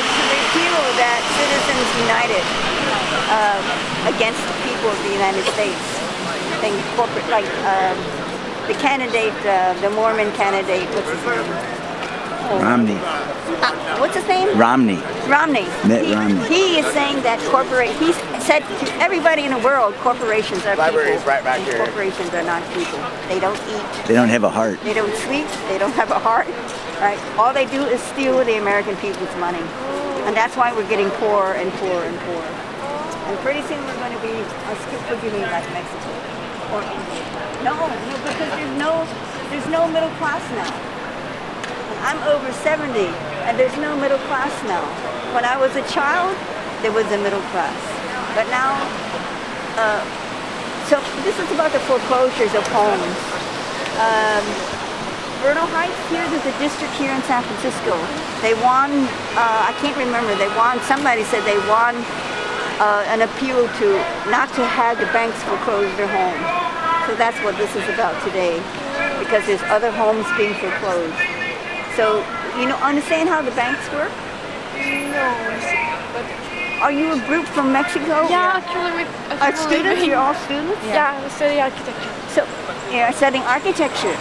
is to repeal that Citizens United against the people of the United States thing, corporate, like the candidate, the Mormon candidate, what's his name? Romney. What's his name? Romney. Romney. Mitt Romney. He is saying that he said to everybody in the world, corporations are people. Right back here. Corporations are not people. They don't eat. They don't have a heart. They don't sleep. They don't have a heart. Right? All they do is steal the American people's money. And that's why we're getting poorer and poorer and poorer. And pretty soon we're going to be, what do you mean, like Mexico? Or India? No, no, because there's no middle class now. I'm over 70, and there's no middle class now. When I was a child, there was a middle class. But now, so this is about the foreclosures of homes. Bernal Heights here, there's a district here in San Francisco. They won, I can't remember, they won, somebody said they won an appeal to not to have the banks foreclose their homes. So that's what this is about today, because there's other homes being foreclosed. So, you know, understand how the banks work? No. But are you a group from Mexico? Yeah, actually, we are students. You're all students? Yeah, we're studying architecture. So, you're studying architecture.